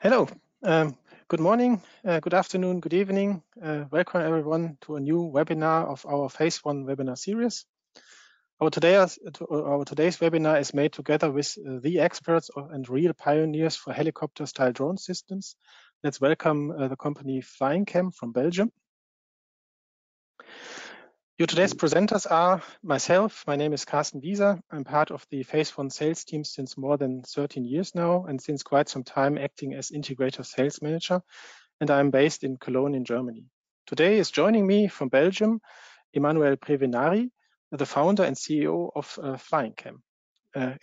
Hello, good morning, good afternoon, good evening. Welcome everyone to a new webinar of our Phase One webinar series. Our today's webinar is made together with the experts and real pioneers for helicopter-style drone systems. Let's welcome the company Flying-Cam from Belgium. Your today's presenters are myself. My name is Carsten Wieser. I'm part of the Phase One sales team since more than 13 years now, and since quite some time acting as integrator sales manager. And I'm based in Cologne in Germany. Today is joining me from Belgium, Emmanuel Prevenari, the founder and CEO of Flying-Cam.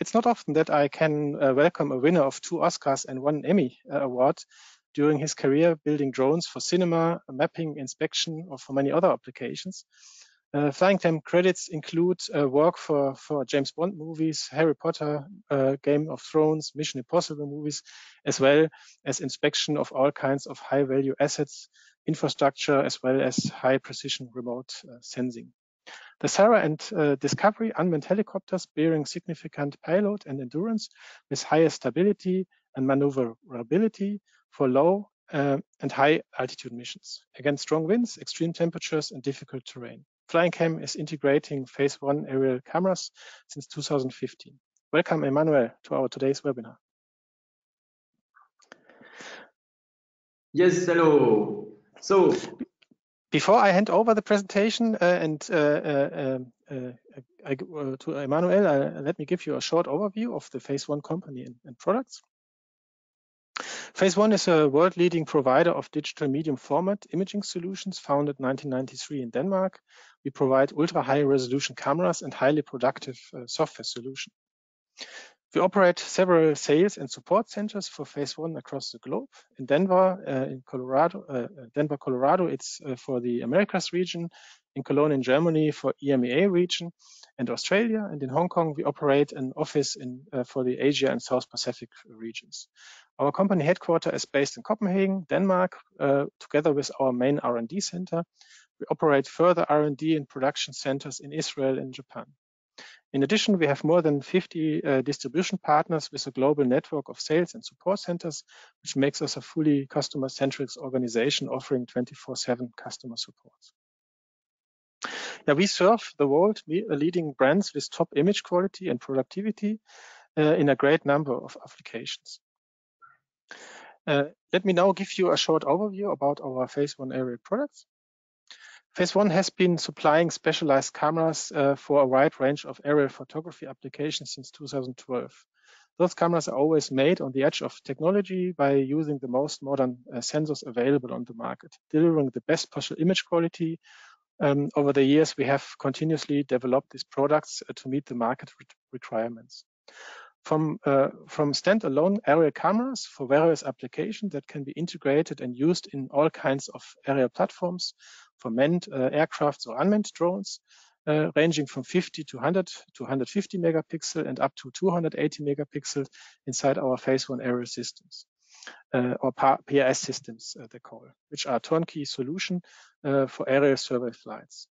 It's not often that I can welcome a winner of 2 Oscars and 1 Emmy award during his career building drones for cinema, mapping, inspection, or for many other applications. Flying-Cam credits include work for James Bond movies, Harry Potter, Game of Thrones, Mission Impossible movies, as well as inspection of all kinds of high-value assets, infrastructure, as well as high-precision remote sensing. The SARAH and Discovery unmanned helicopters bearing significant payload and endurance with higher stability and maneuverability for low and high altitude missions against strong winds, extreme temperatures, and difficult terrain. Flying-Cam is integrating Phase One aerial cameras since 2015. Welcome, Emmanuel, to our today's webinar. Yes, hello. So, before I hand over the presentation to Emmanuel, let me give you a short overview of the Phase One company and products. Phase One is a world-leading provider of digital medium format imaging solutions, founded in 1993 in Denmark. We provide ultra-high resolution cameras and highly productive software solution. We operate several sales and support centers for Phase One across the globe. In Denver, Denver, Colorado, it's for the Americas region. In Cologne in Germany for EMEA region and Australia, and in Hong Kong we operate an office for the Asia and South Pacific regions. Our company headquarters is based in Copenhagen, Denmark, together with our main R&D center. We operate further R&D and production centers in Israel and Japan. In addition, we have more than 50 distribution partners with a global network of sales and support centers, which makes us a fully customer-centric organization offering 24/7 customer support. Now, we serve the world leading brands with top image quality and productivity in a great number of applications. Let me now give you a short overview about our Phase One aerial products. Phase One has been supplying specialized cameras for a wide range of aerial photography applications since 2012. Those cameras are always made on the edge of technology by using the most modern sensors available on the market, delivering the best possible image quality. Over the years, we have continuously developed these products to meet the market requirements. From standalone aerial cameras for various applications that can be integrated and used in all kinds of aerial platforms, for manned aircrafts or unmanned drones, ranging from 50 to 100 to 150 megapixel and up to 280 megapixel inside our Phase One aerial systems. Or PRS systems, they call, which are turnkey solution for aerial survey flights.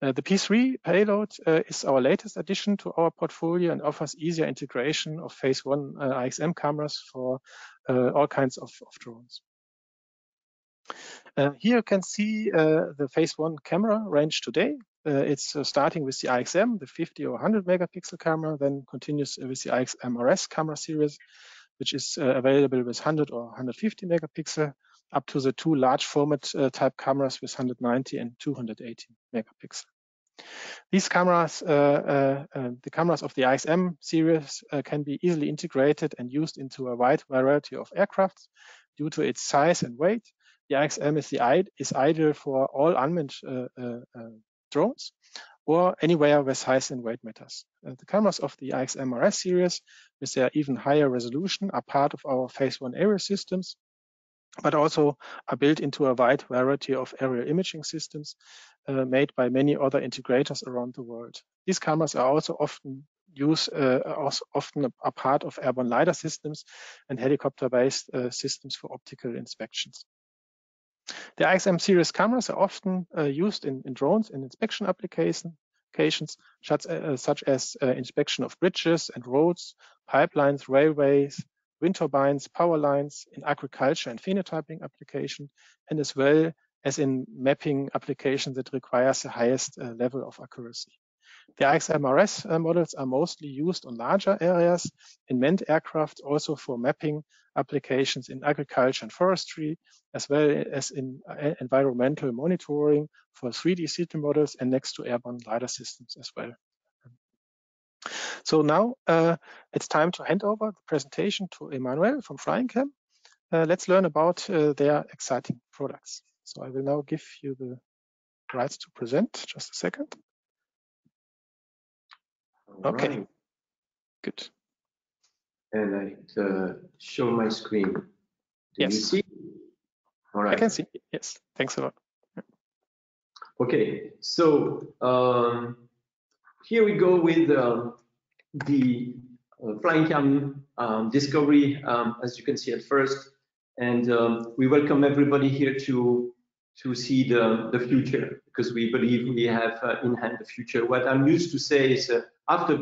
The P3 payload is our latest addition to our portfolio and offers easier integration of Phase One iXM cameras for all kinds of drones. Here you can see the Phase One camera range today. It's starting with the iXM, the 50 or 100 megapixel camera, then continues with the iXMRS camera series, which is available with 100 or 150 megapixel, up to the 2 large format type cameras with 190 and 280 megapixel. These cameras, the cameras of the iXM series, can be easily integrated and used into a wide variety of aircrafts due to its size and weight. The iXM is ideal for all unmanned drones, or anywhere where size and weight matters. The cameras of the iXMRS series, with their even higher resolution, are part of our Phase One aerial systems, but also are built into a wide variety of aerial imaging systems made by many other integrators around the world. These cameras are also often a part of airborne LiDAR systems and helicopter-based systems for optical inspections. The iXM series cameras are often used in drones and inspection applications such as inspection of bridges and roads, pipelines, railways, wind turbines, power lines, in agriculture and phenotyping application, and as well as in mapping applications that requires the highest level of accuracy. The iXMRS models are mostly used on larger areas in manned aircraft, also for mapping applications in agriculture and forestry, as well as in environmental monitoring for 3D city models and next to airborne LiDAR systems as well. So now it's time to hand over the presentation to Emmanuel from Flying-Cam. Let's learn about their exciting products. So I will now give you the rights to present, just a second. Okay, right. Good. And I show my screen. Do you see? All right. I can see. Yes, thanks a lot. Okay, so here we go with the Flying-Cam Discovery, as you can see at first. And we welcome everybody here to see the future, because we believe we have in hand the future. What I'm used to say is after the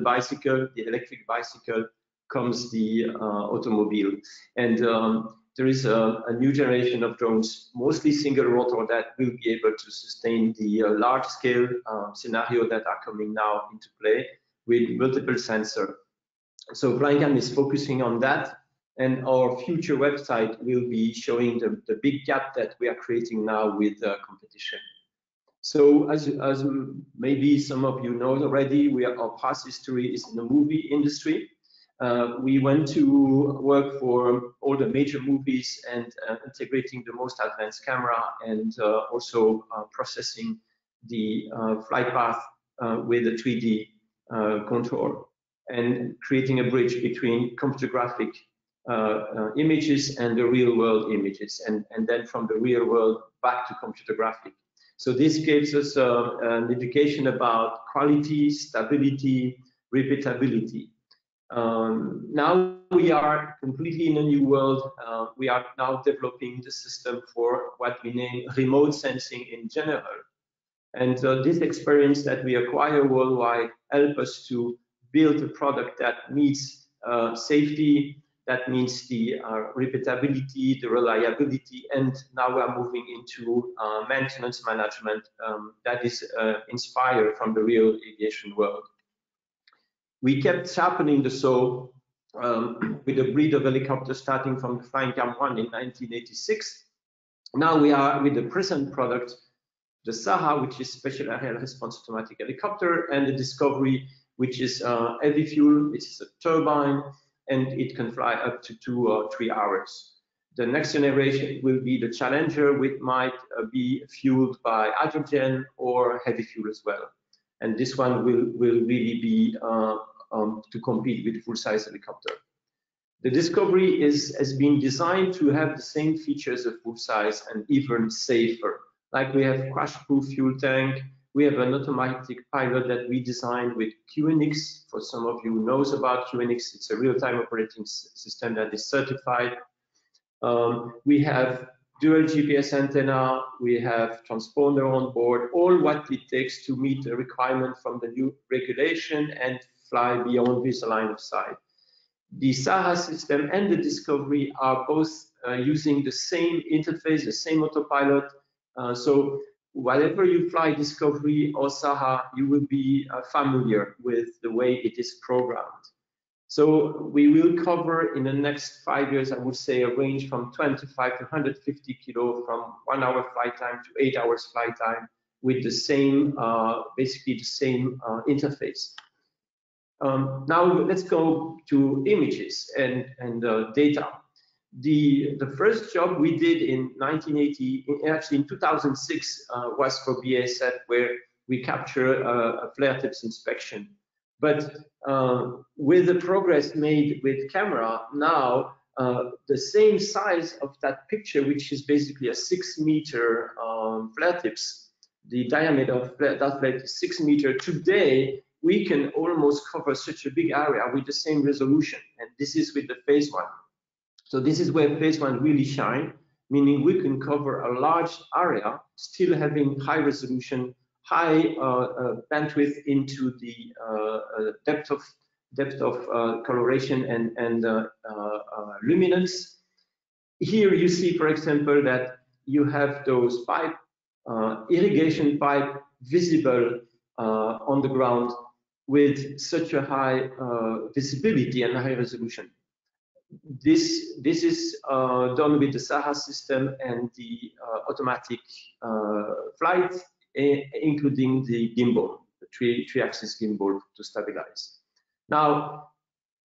bicycle, the electric bicycle, comes the automobile. And there is a new generation of drones, mostly single rotor, that will be able to sustain the large scale scenario that are coming now into play with multiple sensors. So Flying-Cam is focusing on that. And our future website will be showing the big gap that we are creating now with competition. So as maybe some of you know already, our past history is in the movie industry. We went to work for all the major movies and integrating the most advanced camera and also processing the flight path with a 3D control and creating a bridge between computer graphic images and the real world images, and then from the real world back to computer graphic. So this gives us an education about quality, stability, repeatability. Now we are completely in a new world. We are now developing the system for what we name remote sensing in general. And this experience that we acquire worldwide helps us to build a product that meets safety. That means the repeatability, the reliability, and now we are moving into maintenance management that is inspired from the real aviation world. We kept sharpening the saw with a breed of helicopters starting from the Flying-Cam 1 in 1986. Now we are with the present product, the SARAH, which is Special Aerial Response Automatic Helicopter, and the Discovery, which is heavy fuel, which is a turbine, and it can fly up to 2 or 3 hours. The next generation will be the Challenger, which might be fueled by hydrogen or heavy fuel as well. And this one will really be to compete with full-size helicopter. The Discovery has been designed to have the same features of full-size and even safer. Like we have crash-proof fuel tank, we have an automatic pilot that we designed with QNX. For some of you who knows about QNX, it's a real-time operating system that is certified. We have dual GPS antenna. We have transponder on board, all what it takes to meet the requirement from the new regulation and fly beyond this line of sight. The SARAH system and the Discovery are both using the same interface, the same autopilot. So whatever you fly Discovery or SARAH, you will be familiar with the way it is programmed. So we will cover in the next 5 years, I would say, a range from 25 to 150 kilo, from 1 hour flight time to 8 hours flight time, with the same, basically the same interface. Now let's go to images and data. The first job we did in 2006, was for BASF, where we captured a flare tips inspection. But with the progress made with camera, now the same size of that picture, which is basically a 6 meter flare tips, the diameter of that flare is 6 meter. Today, we can almost cover such a big area with the same resolution. And this is with the Phase One. So this is where Phase One really shines, meaning we can cover a large area, still having high resolution, high bandwidth into the depth of depth of coloration and luminance. Here you see, for example, that you have those pipe, irrigation pipe visible on the ground with such a high visibility and high resolution. This is done with the SARAH system and the automatic flight, including the gimbal, the three-axis gimbal to stabilize. Now,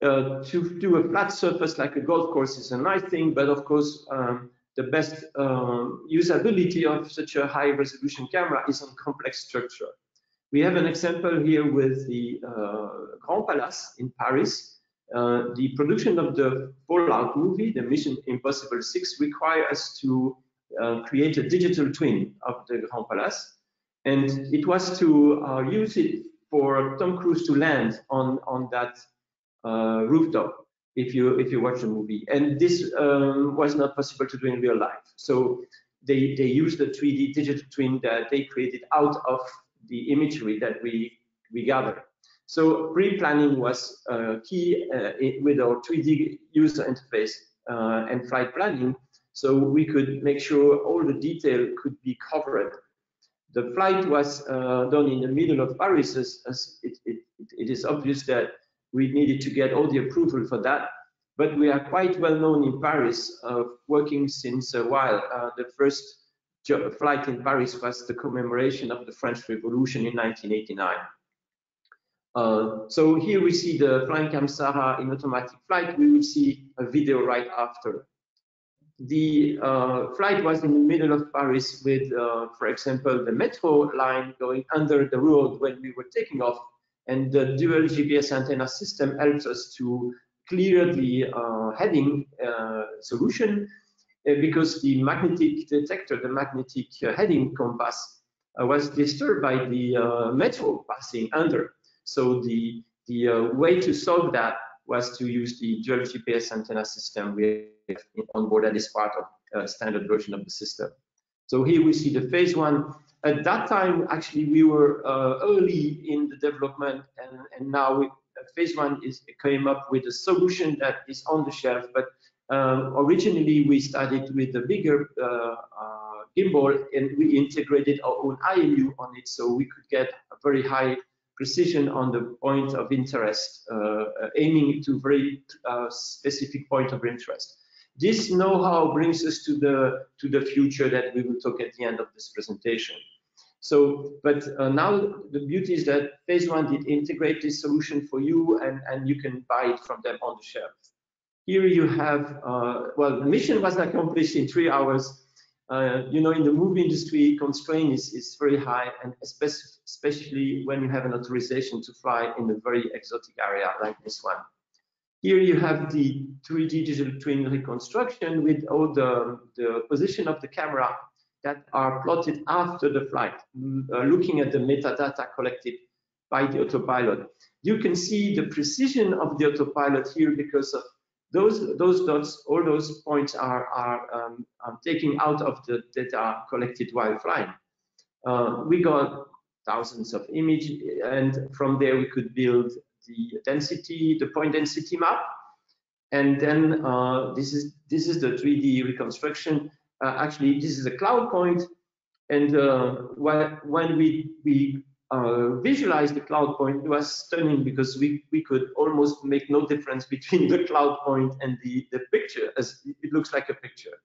to do a flat surface like a golf course is a nice thing, but of course, the best usability of such a high-resolution camera is on complex structure. We have an example here with the Grand Palais in Paris. The production of the Fallout movie, the Mission Impossible 6, requires us to create a digital twin of the Grand Palais. And it was to use it for Tom Cruise to land on that rooftop, if you watch the movie. And this was not possible to do in real life. So they used the 3D digital twin that they created out of the imagery that we gathered. So pre-planning was key with our 3D user interface and flight planning, so we could make sure all the detail could be covered. The flight was done in the middle of Paris, as it is obvious that we needed to get all the approval for that, but we are quite well known in Paris, working since a while. The first flight in Paris was the commemoration of the French Revolution in 1989. So here we see the Flying-Cam SARAH in automatic flight. We will see a video right after. The flight was in the middle of Paris with, for example, the metro line going under the road when we were taking off, and the dual GPS antenna system helps us to clear the heading solution, because the magnetic detector, the magnetic heading compass, was disturbed by the metro passing under. So the way to solve that was to use the dual GPS antenna system we have on board that is part of a standard version of the system. So here we see the phase one. At that time, actually, we were early in the development, and now phase one came up with a solution that is on the shelf. But originally, we started with a bigger gimbal, and we integrated our own IMU on it, so we could get a very high precision on the point of interest, aiming to very specific point of interest. This know-how brings us to the future that we will talk at the end of this presentation. So, but now the beauty is that Phase One did integrate this solution for you, and you can buy it from them on the shelf. Here you have, well, the mission was accomplished in 3 hours. You know, in the movie industry, constraint is very high, and especially when you have an authorization to fly in a very exotic area like this one. Here you have the 3D digital twin reconstruction with all the position of the camera that are plotted after the flight, looking at the metadata collected by the autopilot. You can see the precision of the autopilot here because of those dots, all those points are taken out of the data collected while flying. We got thousands of images, and from there we could build the density, the point density map, and then this is the 3D reconstruction. Actually, this is a cloud point, and when we visualize the cloud point, it was stunning because we could almost make no difference between the cloud point and the picture, as it looks like a picture.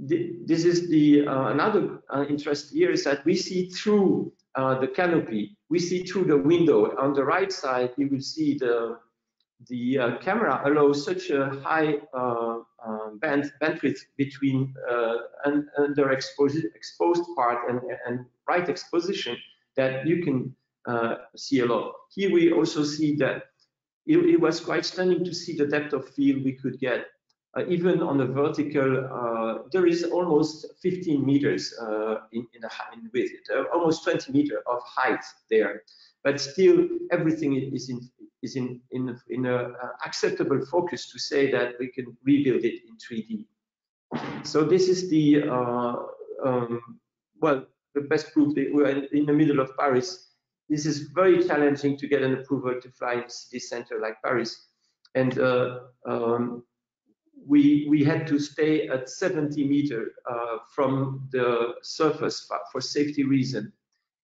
This is the another interest here is that we see through the canopy, we see through the window. On the right side, you will see the camera allows such a high bandwidth between underexposed part and right exposition that you can see a lot. Here we also see that it was quite stunning to see the depth of field we could get. Even on the vertical, there is almost 15 meters in width, almost 20 meters of height there. But still, everything is in an acceptable focus to say that we can rebuild it in 3D. So this is the, well, the best proof that we're in the middle of Paris this is very challenging to get an approval to fly in a city center like Paris. And we had to stay at 70 meters from the surface for safety reason.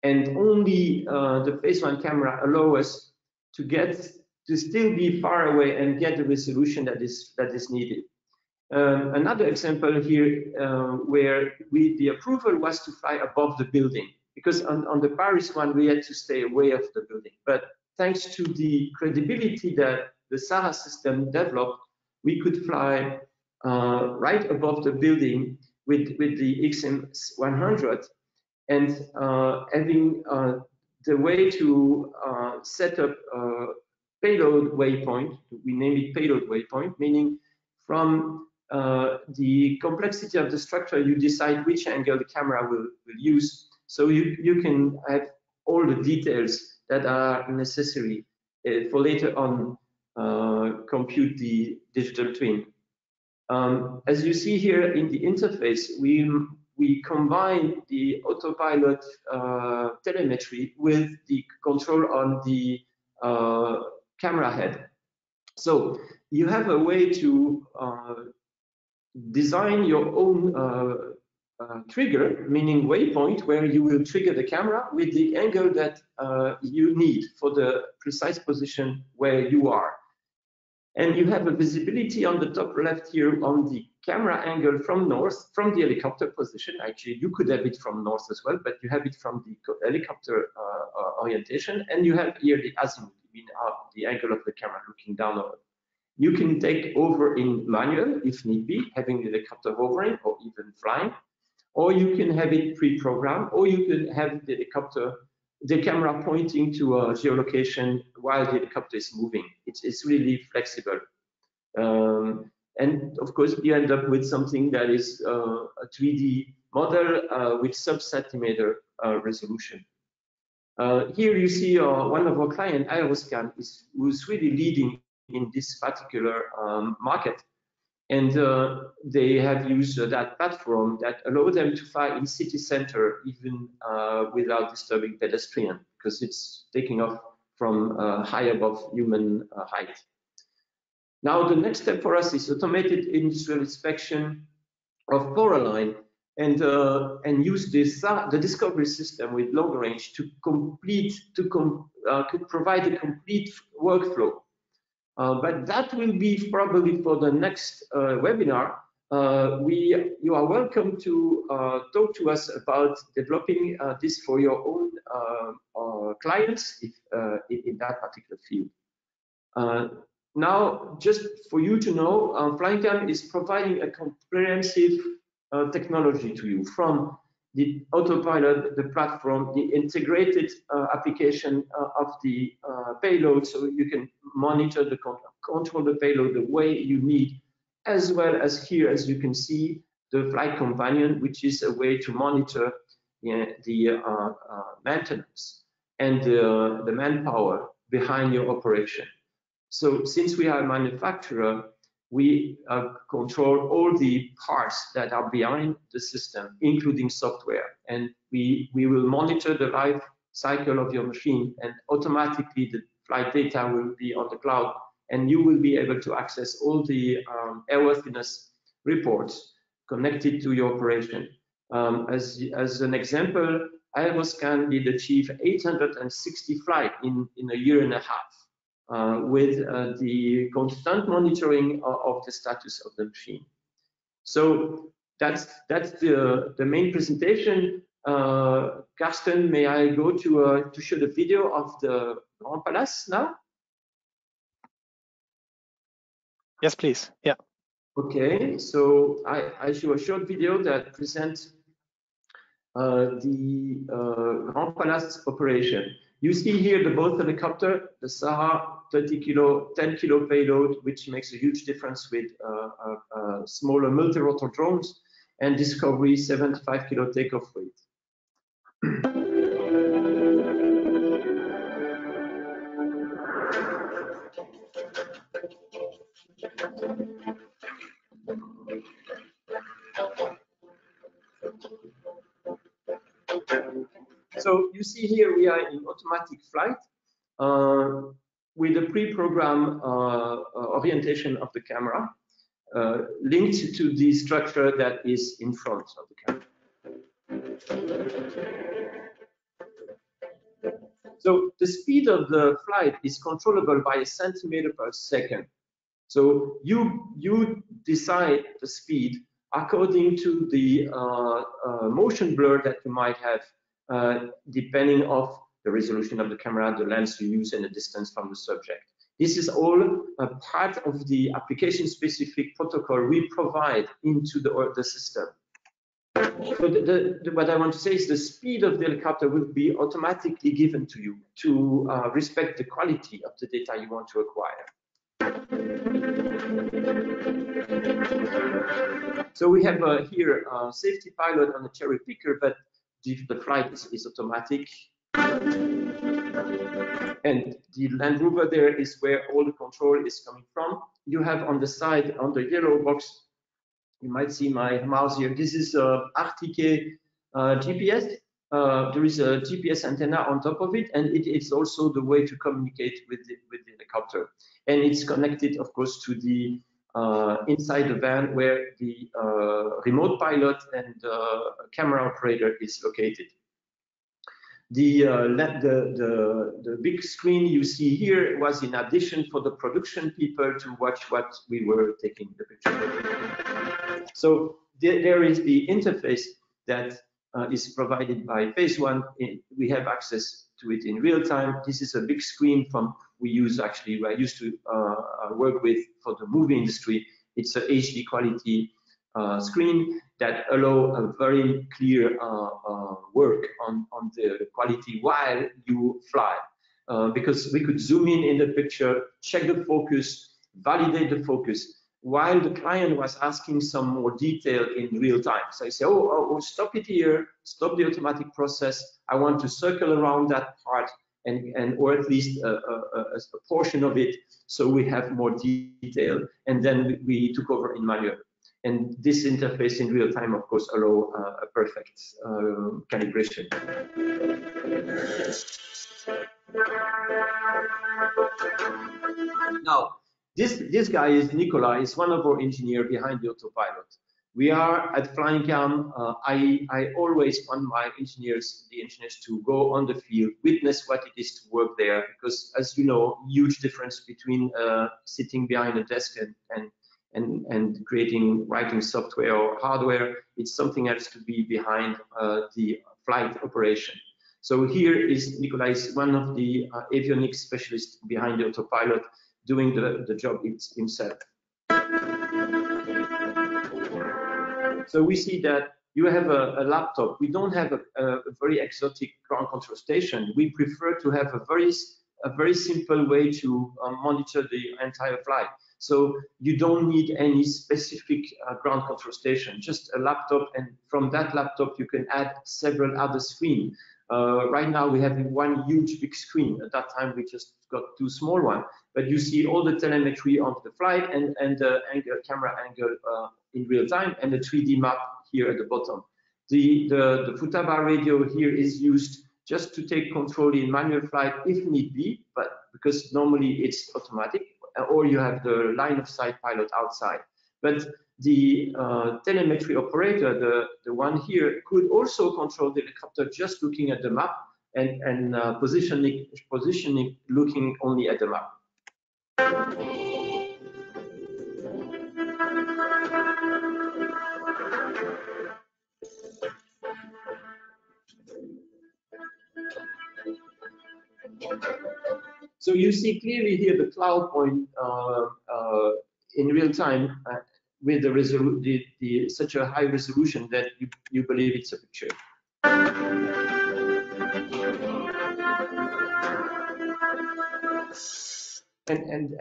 And only the Phase One camera allow us to get to still be far away and get the resolution that is needed. Another example here where the approval was to fly above the building, because on the Paris one we had to stay away of the building. But thanks to the credibility that the SARAH system developed, we could fly right above the building with the iXM 100, and having the way to set up a payload waypoint. We name it payload waypoint, meaning from the complexity of the structure, you decide which angle the camera will use, so you can have all the details that are necessary for later on compute the digital twin. As you see here in the interface, we combine the autopilot telemetry with the control on the camera head. So you have a way to design your own trigger, meaning waypoint, where you will trigger the camera with the angle that you need for the precise position where you are. And you have a visibility on the top left here on the camera angle from north, from the helicopter position. Actually, you could have it from north as well, but you have it from the helicopter orientation. And you have here the azimuth, the angle of the camera looking downward. You can take over in manual if need be, having the helicopter hovering or even flying, or you can have it pre-programmed, or you can have the camera pointing to a geolocation while the helicopter is moving. It's really flexible. And of course, you end up with something that is a 3D model with sub-centimeter resolution. Here you see one of our clients, Aeroscan, who's really leading in this particular market. And they have used that platform that allowed them to fly in city center even without disturbing pedestrian, because it's taking off from high above human height. Now the next step for us is automated industrial inspection of power line, and use the Discovery system with long range to provide a complete workflow. But that will be probably for the next webinar. You are welcome to talk to us about developing this for your own clients in that particular field. Now, just for you to know, Flying-Cam is providing a comprehensive technology to you, from the autopilot, the platform, the integrated application of the payload, so you can monitor the control the payload the way you need, as well as here, as you can see, the flight companion, which is a way to monitor the maintenance and the manpower behind your operation. So since we are a manufacturer, we control all the parts that are behind the system, including software. And we will monitor the life cycle of your machine, and automatically the flight data will be on the cloud, and you will be able to access all the airworthiness reports connected to your operation. As an example, Aeroscan did achieve 860 flights in a year and a half. With the constant monitoring of the status of the machine. So that's the main presentation. Carsten, may I go to show the video of the Grand Palais now? Yes, please. Yeah. Okay. So I show a short video that presents the Grand Palais operation. You see here the both helicopter, the SARAH 10 kilo payload, which makes a huge difference with smaller multi-rotor drones, and Discovery 75 kilo takeoff weight. So you see here we are in automatic flight with a pre-programmed orientation of the camera linked to the structure that is in front of the camera. So the speed of the flight is controllable by a centimeter per second. So you decide the speed according to the motion blur that you might have, depending on the resolution of the camera, the lens you use, and the distance from the subject. This is all a part of the application-specific protocol we provide into the system. So what I want to say is the speed of the helicopter will be automatically given to you to respect the quality of the data you want to acquire. So we have here a safety pilot and a cherry picker, but the flight is automatic. And the Land Rover there is where all the control is coming from. You have on the side, on the yellow box, you might see my mouse here. This is RTK GPS. There is a GPS antenna on top of it, and it is also the way to communicate with the helicopter. And it's connected, of course, to the inside the van where the remote pilot and camera operator is located. The big screen you see here was in addition for the production people to watch what we were taking the picture. So there is the interface that is provided by Phase One. We have access to it in real time. This is a big screen from I used to work with for the movie industry. It's a HD quality screen that allow a very clear work on the quality while you fly, because we could zoom in the picture, check the focus, validate the focus, while the client was asking some more detail in real time. So I say, oh, stop it here, stop the automatic process. I want to circle around that part, and or at least a portion of it, so we have more detail. And then we took over in manual. And this interface in real time, of course, allow a perfect calibration. Now, this guy is Nicolai. He's one of our engineers behind the autopilot. We are at Flying-Cam. I always want my engineers, to go on the field, witness what it is to work there, because, as you know, huge difference between sitting behind a desk and writing software or hardware. It's something else to be behind the flight operation. So here is Nicolai, one of the avionics specialists behind the autopilot, doing the job himself. So we see that you have a laptop. We don't have a very exotic ground control station. We prefer to have a very simple way to monitor the entire flight. So you don't need any specific ground control station, just a laptop. And from that laptop, you can add several other screens. Right now, we have one huge big screen. At that time, we just got two small ones. But you see all the telemetry of the flight and the camera angle in real time, and the 3D map here at the bottom. The Futaba radio here is used just to take control in manual flight if need be, but because normally it's automatic, or you have the line of sight pilot outside. But the telemetry operator, the one here, could also control the helicopter just looking at the map and positioning looking only at the map. So you see clearly here the cloud point in real time with the such a high resolution that you believe it's a picture. And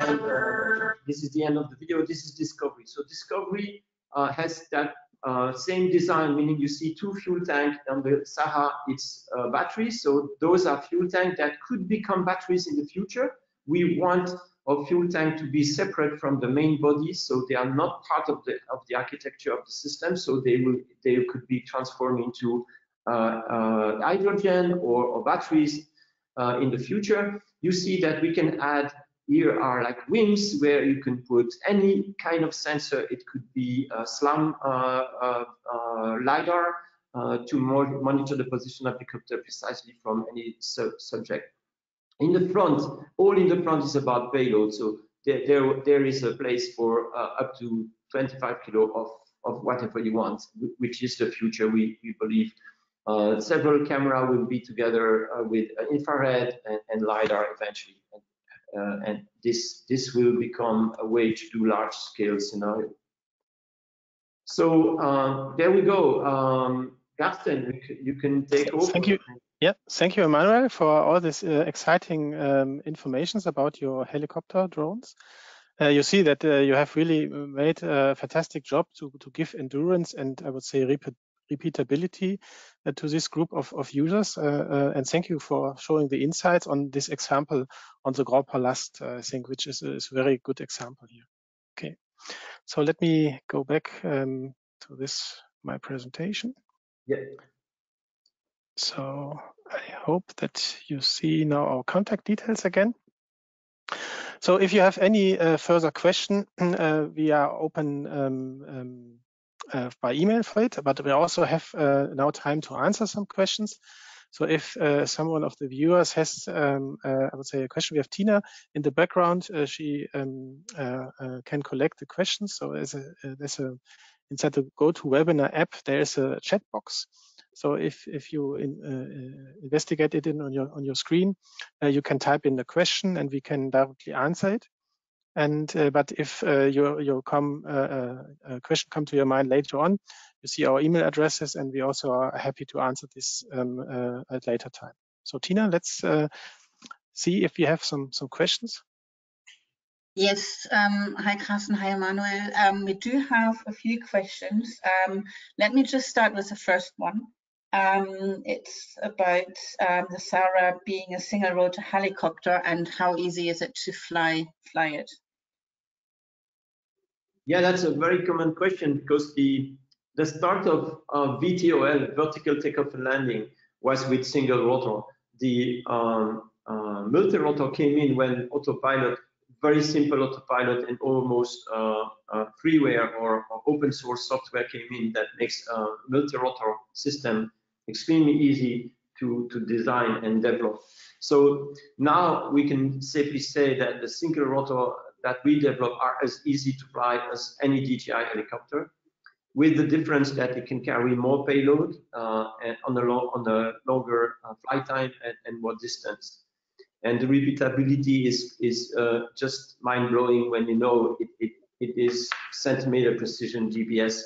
this is the end of the video. This is Discovery. So Discovery has that same design, meaning you see two fuel tanks on the SARAH. It's batteries. So those are fuel tanks that could become batteries in the future. We want our fuel tank to be separate from the main body, so they are not part of the architecture of the system. So they could be transformed into hydrogen or batteries in the future, you see that we can add, here are like wings where you can put any kind of sensor. It could be a SLAM LiDAR to monitor the position of the copter precisely from any subject. In the front, all in the front is about payload. So there is a place for up to 25 kilo of whatever you want, which is the future we believe. Several cameras will be together with infrared and LiDAR eventually. And this will become a way to do large scale scenario. So there we go. Carsten, you can take over. Thank you. Yeah, thank you, Emmanuel, for all this exciting informations about your helicopter drones. You see that you have really made a fantastic job to give endurance and I would say repeatability to this group of users. And thank you for showing the insights on this example on the Grand Palais, I think, which is a very good example here. Okay, so let me go back to this, my presentation. Yeah. So I hope that you see now our contact details again. So if you have any further question, we are open by email for it, but we also have now time to answer some questions. So if someone of the viewers has, I would say, a question, we have Tina in the background. She can collect the questions. So there's a inside the GoToWebinar app, there is a chat box. So if you investigate it on your screen, you can type in the question and we can directly answer it. And but if a question come to your mind later on, you see our email addresses and we also are happy to answer this at later time. So Tina, let's see if we have some questions. Yes, hi Carsten, hi Emmanuel. We do have a few questions. Let me just start with the first one. It's about the SARAH being a single rotor helicopter and how easy is it to fly it? Yeah, that's a very common question because the start of VTOL, vertical takeoff and landing, was with single rotor. The multi-rotor came in when autopilot, very simple autopilot and almost freeware or open source software came in that makes a multi-rotor system extremely easy to design and develop. So now we can safely say that the single rotor that we develop are as easy to fly as any DJI helicopter, with the difference that it can carry more payload and on the longer flight time and more distance. And the repeatability is just mind-blowing when you know it is centimeter precision GPS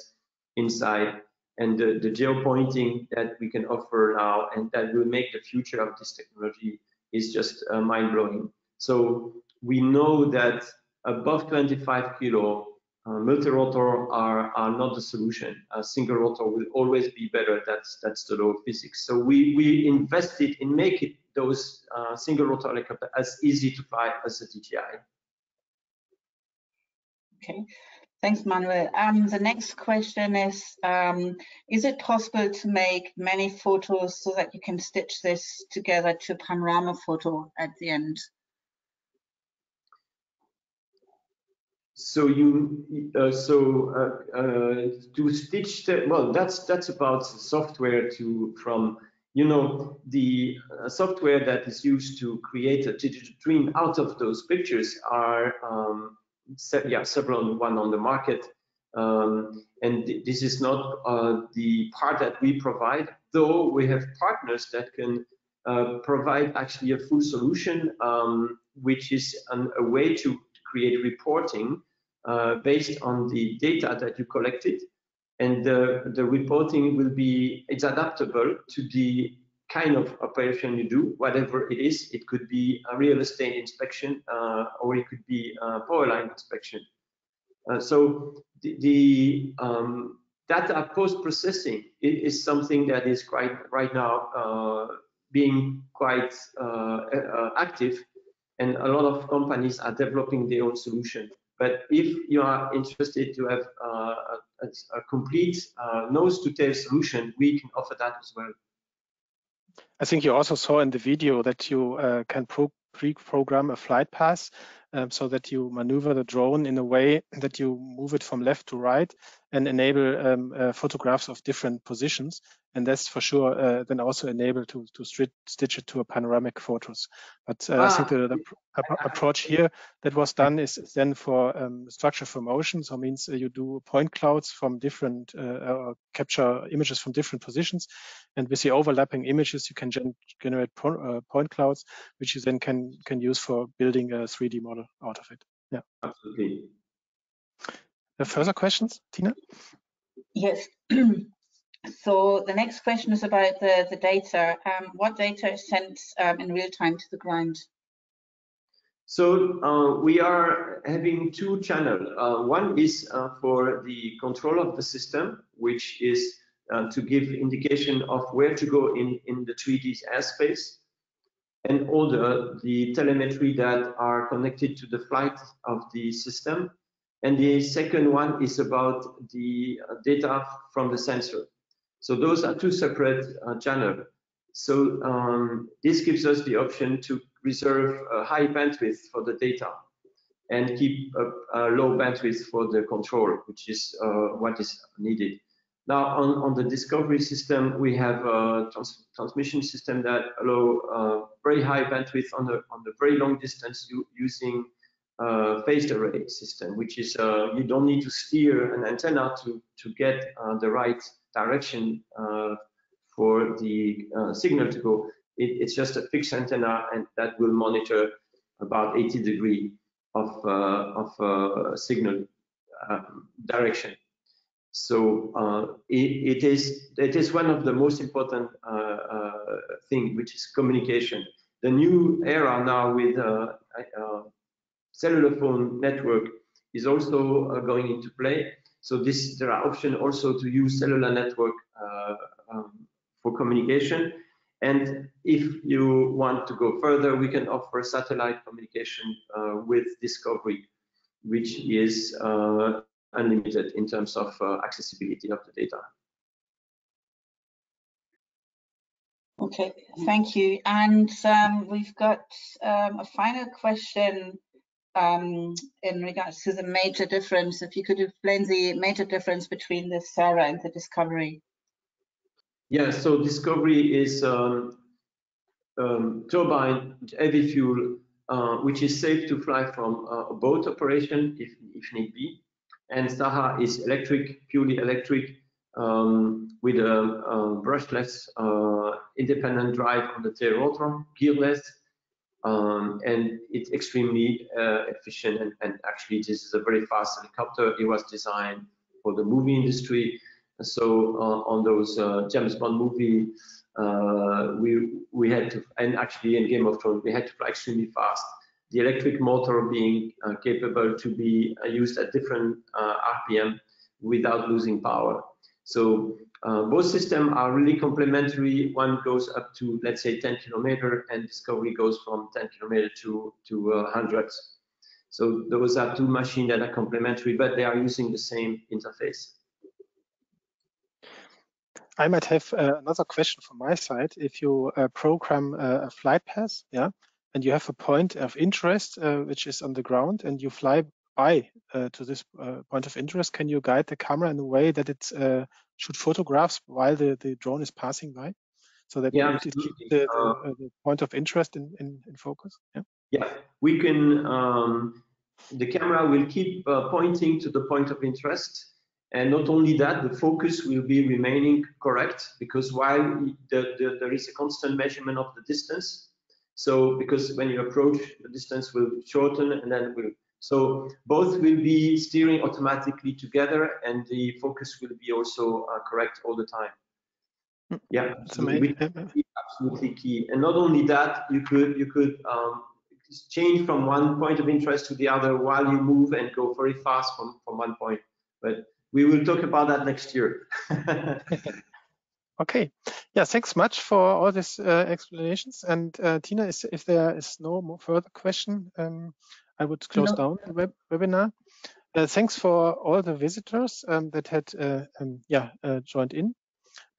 inside, and the geo-pointing that we can offer now and that will make the future of this technology is just mind-blowing. So we know that above 25 kilo multi-rotor are not the solution. A single rotor will always be better. That's the law of physics. So we invested in making those single rotor helicopter as easy to fly as a DJI. Okay, thanks, Manuel. The next question is it possible to make many photos so that you can stitch this together to a panorama photo at the end? So to stitch the, well, that's about software from. You know, the software that is used to create a digital twin out of those pictures are several on the market, and this is not the part that we provide. Though we have partners that can provide actually a full solution, which is a way to create reporting based on the data that you collected. And the reporting will be, it's adaptable to the kind of operation you do, whatever it is. It could be a real estate inspection or it could be a power line inspection. So the data post-processing is something that is quite, right now, being quite active. And a lot of companies are developing their own solution. But if you are interested to have a complete nose-to-tail solution, we can offer that as well. I think you also saw in the video that you can pre-program a flight path so that you maneuver the drone in a way that you move it from left to right and enable photographs of different positions. And that's for sure then also enabled to stitch it to a panoramic photos. But I think the approach here that was done is then for structure for motion. So it means you do point clouds from different, capture images from different positions. And with the overlapping images, you can generate point clouds, which you then can use for building a 3D model out of it. Yeah. Absolutely. Further questions, Tina? Yes. So the next question is about the data. What data is sent in real time to the ground? So we are having two channels. One is for the control of the system, which is to give indication of where to go in the 3D airspace, and all the telemetry that are connected to the flight of the system. And the second one is about the data from the sensor. So those are two separate channels. So this gives us the option to reserve a high bandwidth for the data and keep a low bandwidth for the control, which is what is needed. Now on the Discovery system, we have a transmission system that allow very high bandwidth on the very long distance using phased array system, which is you don't need to steer an antenna to get the right direction for the signal to go. It's just a fixed antenna, and that will monitor about 80 degrees of signal direction. So it is one of the most important thing, which is communication. The new era now with cellular phone network is also going into play. So there are options also to use cellular network for communication. And if you want to go further, we can offer satellite communication with Discovery, which is unlimited in terms of accessibility of the data. Okay, thank you. And we've got a final question. In regards to the major difference, if you could explain the major difference between the SARAH and the Discovery. Yeah, so Discovery is turbine heavy fuel, which is safe to fly from a boat operation if need be, and SARAH is electric, purely electric, with a brushless independent drive on the gyrotron, gearless. And it's extremely efficient, and actually this is a very fast helicopter. It was designed for the movie industry. So on those James Bond movie, we had to, and actually in Game of Thrones, we had to fly extremely fast. The electric motor being capable to be used at different RPM without losing power. So both systems are really complementary. One goes up to, let's say, 10 kilometers, and Discovery goes from 10 kilometers to hundreds. So those are two machines that are complementary, but they are using the same interface. I might have another question from my side. If you program a flight path, yeah, and you have a point of interest, which is on the ground, and you fly by to this point of interest, can you guide the camera in a way that it shoot photographs while the drone is passing by, so that yeah, it keeps the point of interest in focus? Yeah, yeah, we can. The camera will keep pointing to the point of interest, and not only that, the focus will be remaining correct, because while there is a constant measurement of the distance, so because when you approach, the distance will shorten, and then it will. So both will be steering automatically together, and the focus will be also correct all the time. Yeah, so absolutely key. And not only that, you could change from one point of interest to the other while you move and go very fast from one point. But we will talk about that next year. Okay. Yeah, thanks much for all these explanations. And Tina, if there is no more further question, I would close down the webinar. Thanks for all the visitors that had joined in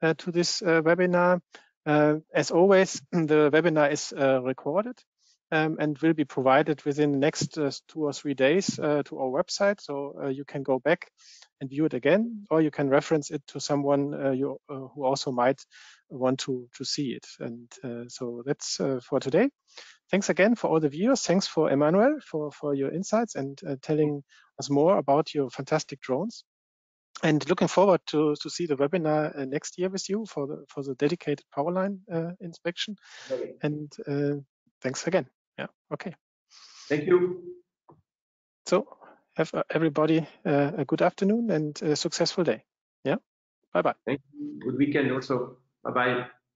to this webinar. As always, the webinar is recorded and will be provided within the next 2 or 3 days to our website. So you can go back and view it again, or you can reference it to someone who also might want to see it. And so that's for today. Thanks again for all the viewers. Thanks for Emmanuel for your insights and telling us more about your fantastic drones. And looking forward to see the webinar next year with you for the dedicated power line inspection. Okay. And thanks again. Yeah. Okay. Thank you. So have everybody a good afternoon and a successful day. Yeah. Bye bye. Thank you. Good weekend also. Bye bye.